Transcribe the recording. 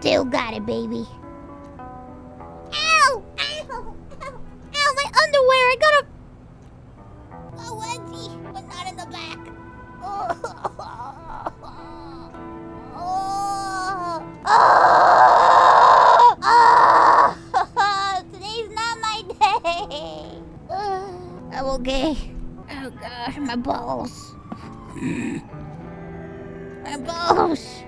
Still got it, baby. Ow! Ow! Ow! Ow, my underwear! I gotta... Oh, Wendy, but not in the back. Oh. Oh. Oh. Oh. Today's not my day. I'm okay. Oh, gosh, my balls. My balls.